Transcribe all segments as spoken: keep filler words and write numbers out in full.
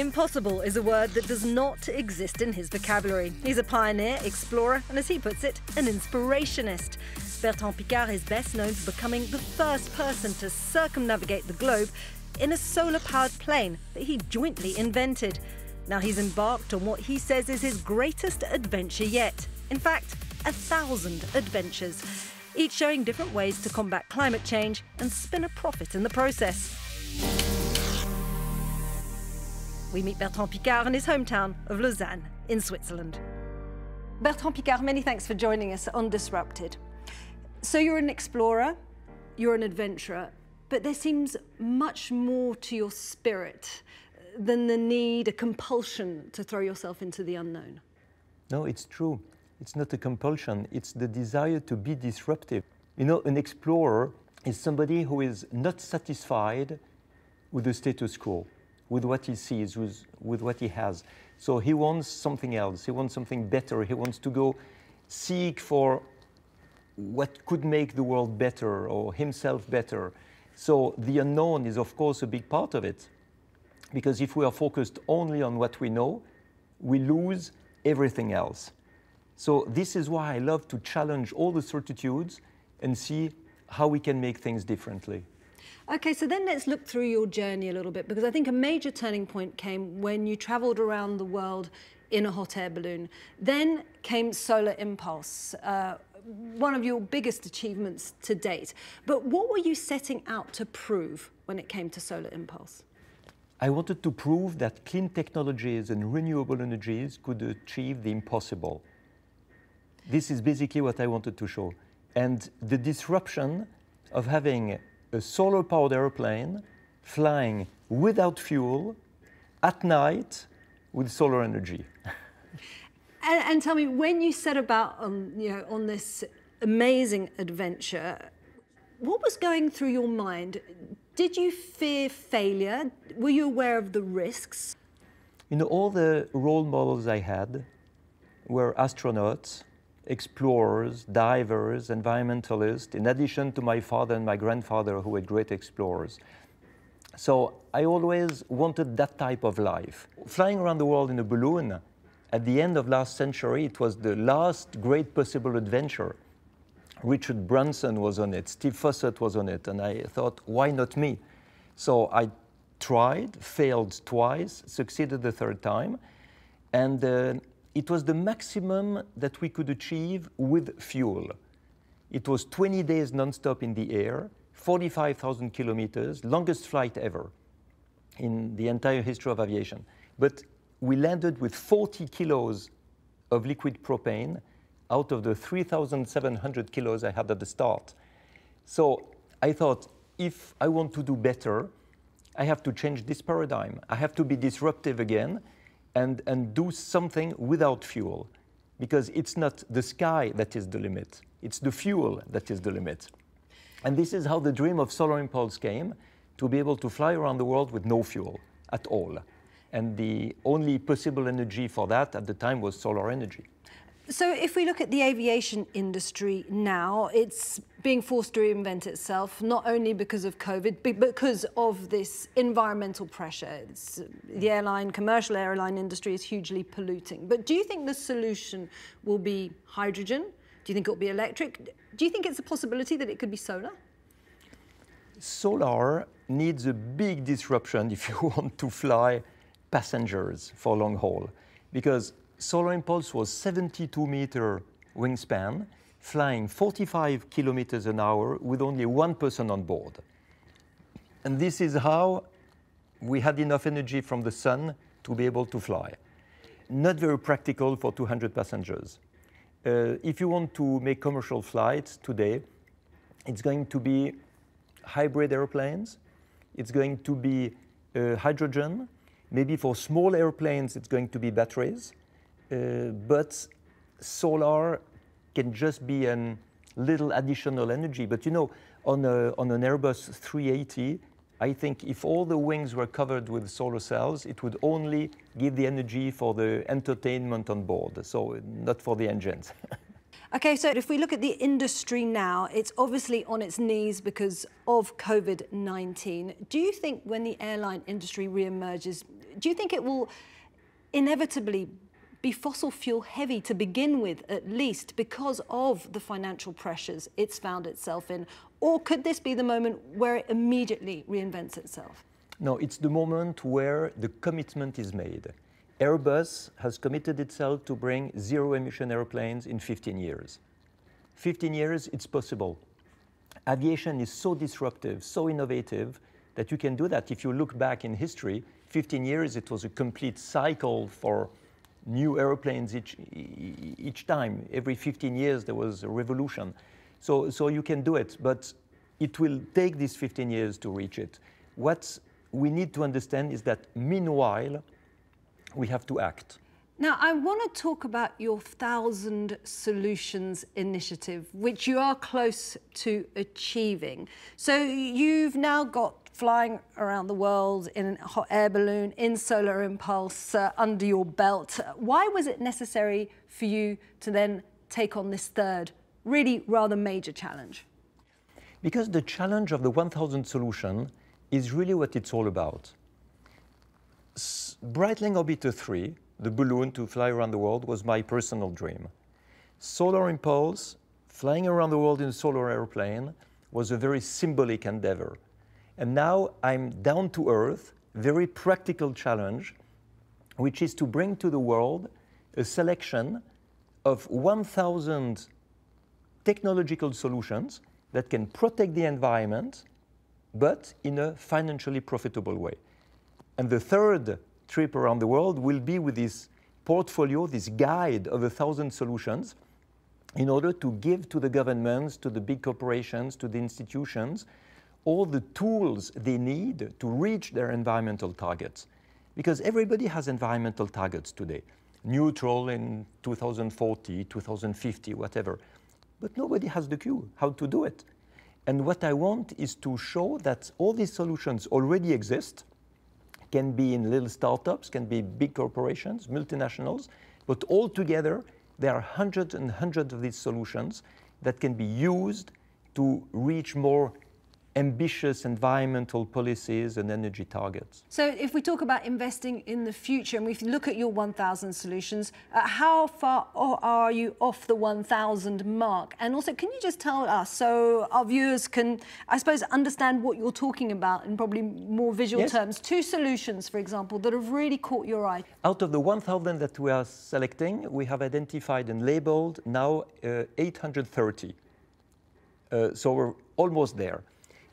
Impossible is a word that does not exist in his vocabulary. He's a pioneer, explorer, and as he puts it, an inspirationist. Bertrand Piccard is best known for becoming the first person to circumnavigate the globe in a solar-powered plane that he jointly invented. Now he's embarked on what he says is his greatest adventure yet. In fact, a thousand adventures, each showing different ways to combat climate change and spin a profit in the process. We meet Bertrand Piccard in his hometown of Lausanne in Switzerland. Bertrand Piccard, many thanks for joining us on Disrupted. So you're an explorer, you're an adventurer, but there seems much more to your spirit than the need, a compulsion to throw yourself into the unknown. No, it's true. It's not a compulsion, it's the desire to be disruptive. You know, an explorer is somebody who is not satisfied with the status quo, with what he sees, with, with what he has. So he wants something else, he wants something better, he wants to go seek for what could make the world better or himself better. So the unknown is of course a big part of it, because if we are focused only on what we know, we lose everything else. So this is why I love to challenge all the certitudes and see how we can make things differently. Okay, so then let's look through your journey a little bit, because I think a major turning point came when you traveled around the world in a hot air balloon. Then came Solar Impulse, uh, one of your biggest achievements to date. But what were you setting out to prove when it came to Solar Impulse? I wanted to prove that clean technologies and renewable energies could achieve the impossible. This is basically what I wanted to show. And the disruption of having a solar-powered airplane flying without fuel at night with solar energy. and, and tell me, when you set about um, you know, on this amazing adventure, what was going through your mind? Did you fear failure? Were you aware of the risks? You know, all the role models I had were astronauts, explorers, divers, environmentalists, in addition to my father and my grandfather, who were great explorers. So I always wanted that type of life. Flying around the world in a balloon, at the end of last century, it was the last great possible adventure. Richard Branson was on it, Steve Fossett was on it, and I thought, why not me? So I tried, failed twice, succeeded the third time, and uh, it was the maximum that we could achieve with fuel. It was twenty days non-stop in the air, forty-five thousand kilometers, longest flight ever in the entire history of aviation. But we landed with forty kilos of liquid propane out of the three thousand seven hundred kilos I had at the start. So I thought, if I want to do better, I have to change this paradigm. I have to be disruptive again. And, and do something without fuel, because it's not the sky that is the limit, it's the fuel that is the limit. And this is how the dream of Solar Impulse came, to be able to fly around the world with no fuel at all. And the only possible energy for that at the time was solar energy. So if we look at the aviation industry now, it's being forced to reinvent itself, not only because of COVID, but because of this environmental pressure. It's, the airline, commercial airline industry is hugely polluting. But do you think the solution will be hydrogen? Do you think it'll be electric? Do you think it's a possibility that it could be solar? Solar needs a big disruption if you want to fly passengers for long haul, because Solar Impulse was seventy-two meter wingspan, flying forty-five kilometers an hour with only one person on board. And this is how we had enough energy from the sun to be able to fly. Not very practical for two hundred passengers. Uh, if you want to make commercial flights today, it's going to be hybrid airplanes, it's going to be uh, hydrogen, maybe for small airplanes it's going to be batteries. Uh, but solar can just be a little additional energy. But you know, on, a, on an Airbus three eighty, I think if all the wings were covered with solar cells, it would only give the energy for the entertainment on board, so not for the engines. Okay, so if we look at the industry now, it's obviously on its knees because of COVID nineteen. Do you think when the airline industry re-emerges, do you think it will inevitably be fossil fuel heavy to begin with, at least, because of the financial pressures it's found itself in? Or could this be the moment where it immediately reinvents itself? No, it's the moment where the commitment is made. Airbus has committed itself to bring zero-emission airplanes in fifteen years. fifteen years, it's possible. Aviation is so disruptive, so innovative, that you can do that. If you look back in history, fifteen years, it was a complete cycle for new airplanes each, each time. Every fifteen years, there was a revolution. So, so you can do it, but it will take these fifteen years to reach it. What we need to understand is that, meanwhile, we have to act. Now, I want to talk about your Thousand Solutions initiative, which you are close to achieving. So you've now got flying around the world in a hot air balloon, in Solar Impulse, uh, under your belt. Why was it necessary for you to then take on this third, really rather major challenge? Because the challenge of the one thousand Solution is really what it's all about. S Breitling Orbiter three, the balloon to fly around the world, was my personal dream. Solar Impulse, flying around the world in a solar airplane, was a very symbolic endeavor. And now I'm down to earth, very practical challenge, which is to bring to the world a selection of one thousand technological solutions that can protect the environment, but in a financially profitable way. And the third trip around the world will be with this portfolio, this guide of a thousand solutions, in order to give to the governments, to the big corporations, to the institutions, all the tools they need to reach their environmental targets. Because everybody has environmental targets today. Neutral in two thousand forty, two thousand fifty, whatever. But nobody has the cue how to do it. And what I want is to show that all these solutions already exist, can be in little startups, can be big corporations, multinationals, but all together, there are hundreds and hundreds of these solutions that can be used to reach more ambitious environmental policies and energy targets. So if we talk about investing in the future, and we look at your one thousand solutions, uh, how far are you off the one thousand mark? And also, can you just tell us, so our viewers can, I suppose, understand what you're talking about in probably more visual yes. terms, two solutions, for example, that have really caught your eye? Out of the one thousand that we are selecting, we have identified and labeled now uh, eight hundred thirty. Uh, so we're almost there.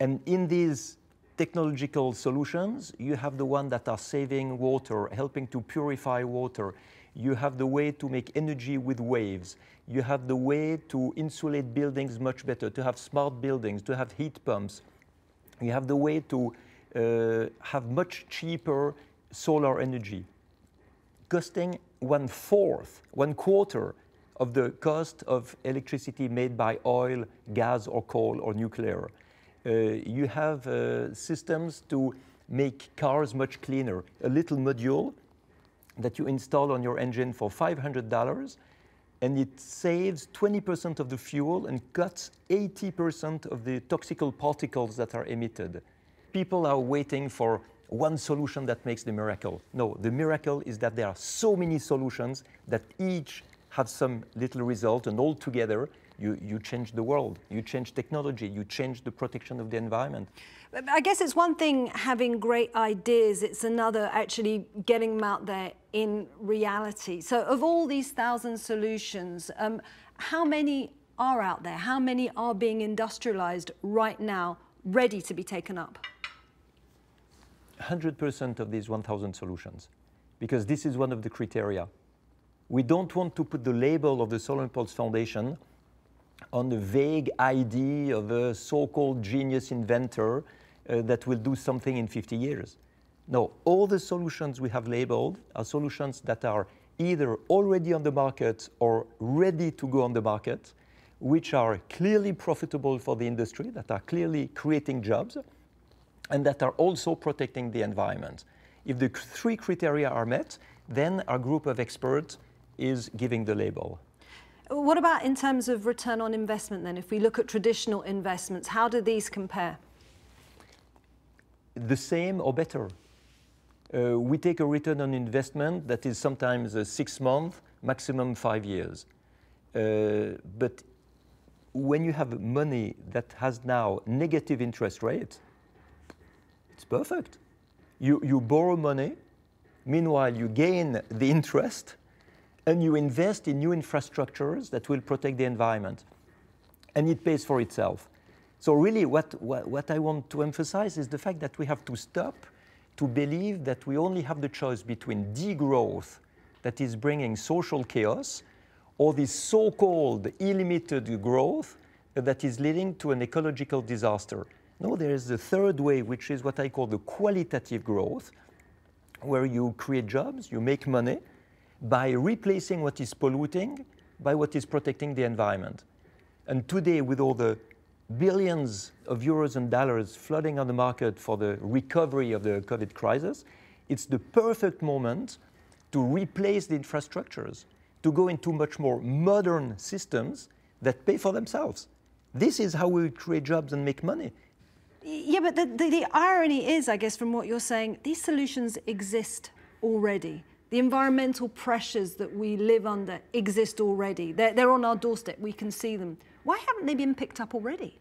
And in these technological solutions, you have the ones that are saving water, helping to purify water. You have the way to make energy with waves. You have the way to insulate buildings much better, to have smart buildings, to have heat pumps. You have the way to uh, have much cheaper solar energy, costing one-fourth, one-quarter of the cost of electricity made by oil, gas, or coal, or nuclear. Uh, you have uh, systems to make cars much cleaner. A little module that you install on your engine for five hundred dollars, and it saves twenty percent of the fuel and cuts eighty percent of the toxic particles that are emitted. People are waiting for one solution that makes the miracle. No, the miracle is that there are so many solutions that each have some little result, and all together, You, you change the world, you change technology, you change the protection of the environment. I guess it's one thing having great ideas, it's another actually getting them out there in reality. So of all these thousand solutions, um, how many are out there? How many are being industrialized right now, ready to be taken up? one hundred percent of these one thousand solutions, because this is one of the criteria. We don't want to put the label of the Solar Impulse Foundation on the vague idea of a so-called genius inventor uh, that will do something in fifty years. No, all the solutions we have labeled are solutions that are either already on the market or ready to go on the market, which are clearly profitable for the industry, that are clearly creating jobs, and that are also protecting the environment. If the three criteria are met, then our group of experts is giving the label. What about in terms of return on investment then? If we look at traditional investments, how do these compare? The same or better. uh, we take a return on investment that is sometimes uh, six months, maximum five years. Uh, but when you have money that has now negative interest rates, it's perfect. You, you borrow money, meanwhile you gain the interest, and you invest in new infrastructures that will protect the environment. And it pays for itself. So really what, what, what I want to emphasize is the fact that we have to stop to believe that we only have the choice between degrowth that is bringing social chaos or this so-called unlimited growth that is leading to an ecological disaster. No, there is the third way, which is what I call the qualitative growth, where you create jobs, you make money, by replacing what is polluting by what is protecting the environment. And today, with all the billions of euros and dollars flooding on the market for the recovery of the COVID crisis, it's the perfect moment to replace the infrastructures, to go into much more modern systems that pay for themselves. This is how we create jobs and make money. Yeah, but the, the, the irony is, I guess, from what you're saying, these solutions exist already. The environmental pressures that we live under exist already. They're, they're on our doorstep. We can see them. Why haven't they been picked up already?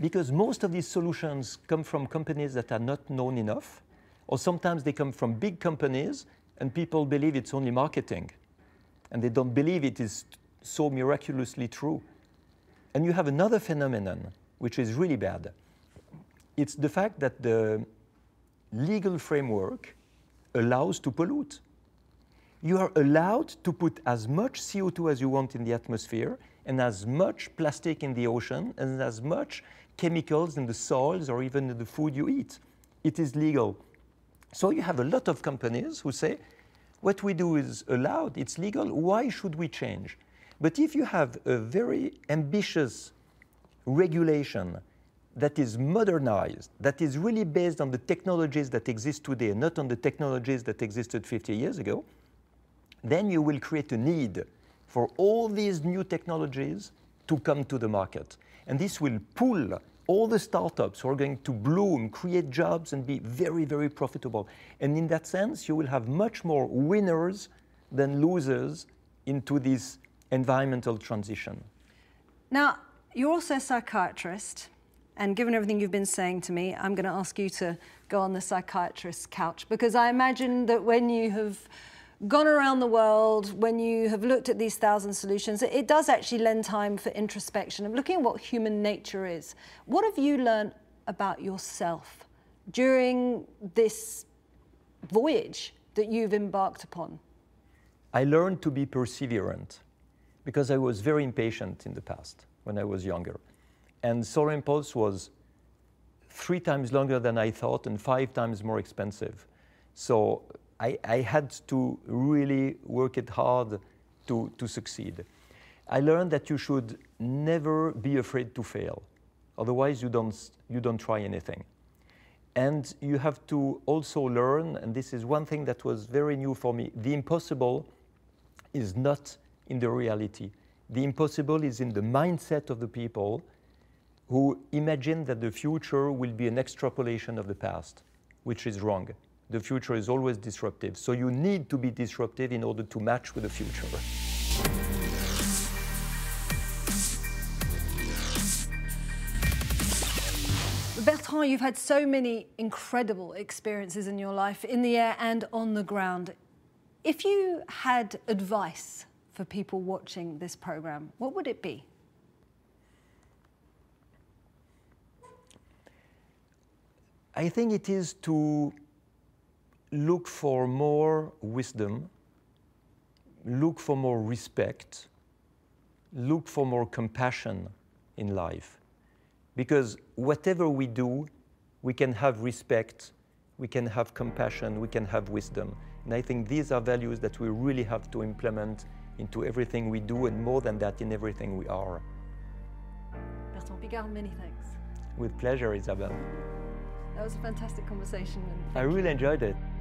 Because most of these solutions come from companies that are not known enough, or sometimes they come from big companies and people believe it's only marketing, and they don't believe it is so miraculously true. And you have another phenomenon, which is really bad. It's the fact that the legal framework allows to pollute. You are allowed to put as much C O two as you want in the atmosphere, and as much plastic in the ocean, and as much chemicals in the soils or even in the food you eat. It is legal. So you have a lot of companies who say, what we do is allowed, it's legal, why should we change? But if you have a very ambitious regulation that is modernized, that is really based on the technologies that exist today, not on the technologies that existed fifty years ago, then you will create a need for all these new technologies to come to the market. And this will pull all the startups who are going to bloom, create jobs, and be very, very profitable. And in that sense, you will have much more winners than losers into this environmental transition. Now, you're also a psychiatrist. And given everything you've been saying to me, I'm going to ask you to go on the psychiatrist's couch, because I imagine that when you have gone around the world, when you have looked at these thousand solutions, it does actually lend time for introspection and looking at what human nature is. What have you learned about yourself during this voyage that you've embarked upon? I learned to be perseverant, because I was very impatient in the past when I was younger. And Solar Impulse was three times longer than I thought and five times more expensive. So I, I had to really work it hard to, to succeed. I learned that you should never be afraid to fail. Otherwise, you don't, you don't try anything. And you have to also learn, and this is one thing that was very new for me, the impossible is not in the reality. The impossible is in the mindset of the people who imagine that the future will be an extrapolation of the past, which is wrong. The future is always disruptive, so you need to be disruptive in order to match with the future. Bertrand, you've had so many incredible experiences in your life, in the air and on the ground. If you had advice for people watching this program, what would it be? I think it is to look for more wisdom, look for more respect, look for more compassion in life. Because whatever we do, we can have respect, we can have compassion, we can have wisdom. And I think these are values that we really have to implement into everything we do, and more than that, in everything we are. Bertrand Piccard, many thanks. With pleasure, Isabelle. That was a fantastic conversation. And I really enjoyed it.